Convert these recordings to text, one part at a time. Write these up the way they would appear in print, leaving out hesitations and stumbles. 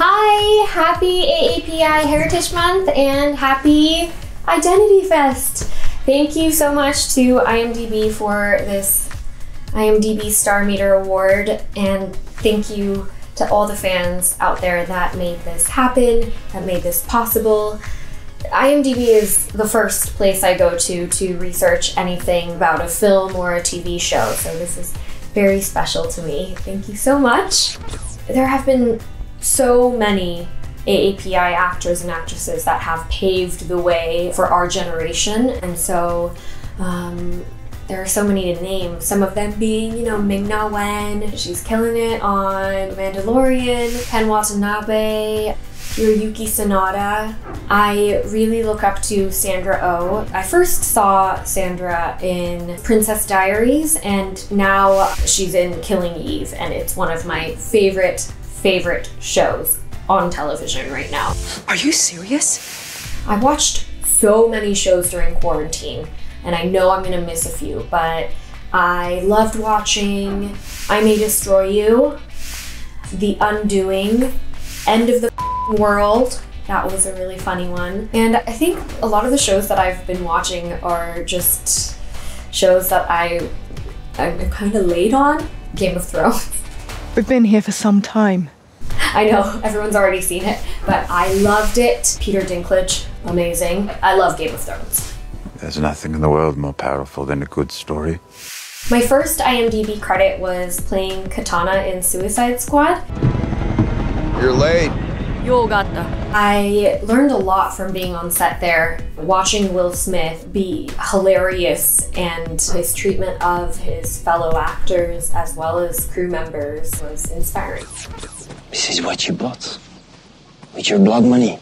Hi! Happy AAPI Heritage Month and happy Identity Fest! Thank you so much to IMDb for this IMDb Star Meter Award, and thank you to all the fans out there that made this happen, that made this possible. IMDb is the first place I go to research anything about a film or a TV show, so this is very special to me. Thank you so much. There have been so many AAPI actors and actresses that have paved the way for our generation, and so there are so many to name, some of them being, you know, Ming-Na Wen, she's killing it on Mandalorian, Ken Watanabe, Yuriyuki Sonada. I really look up to Sandra Oh. I first saw Sandra in Princess Diaries, and now she's in Killing Eve, and it's one of my favorite shows on television right now. Are you serious? I watched so many shows during quarantine, and I know I'm gonna miss a few, but I loved watching I May Destroy You, The Undoing, End of the World. That was a really funny one. And I think a lot of the shows that I've been watching are just shows that I'm kind of late on. Game of Thrones. We've been here for some time. I know, everyone's already seen it, but I loved it. Peter Dinklage, amazing. I love Game of Thrones. There's nothing in the world more powerful than a good story. My first IMDb credit was playing Katana in Suicide Squad. You're late. I learned a lot from being on set there, watching Will Smith be hilarious, and his treatment of his fellow actors as well as crew members was inspiring. This is what you bought with your blood money.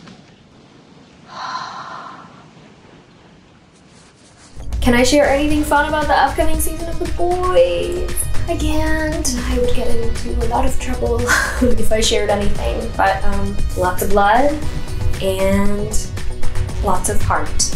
Can I share anything fun about the upcoming season of The Boys? I can't. I would get into a lot of trouble if I shared anything, but lots of blood and lots of heart.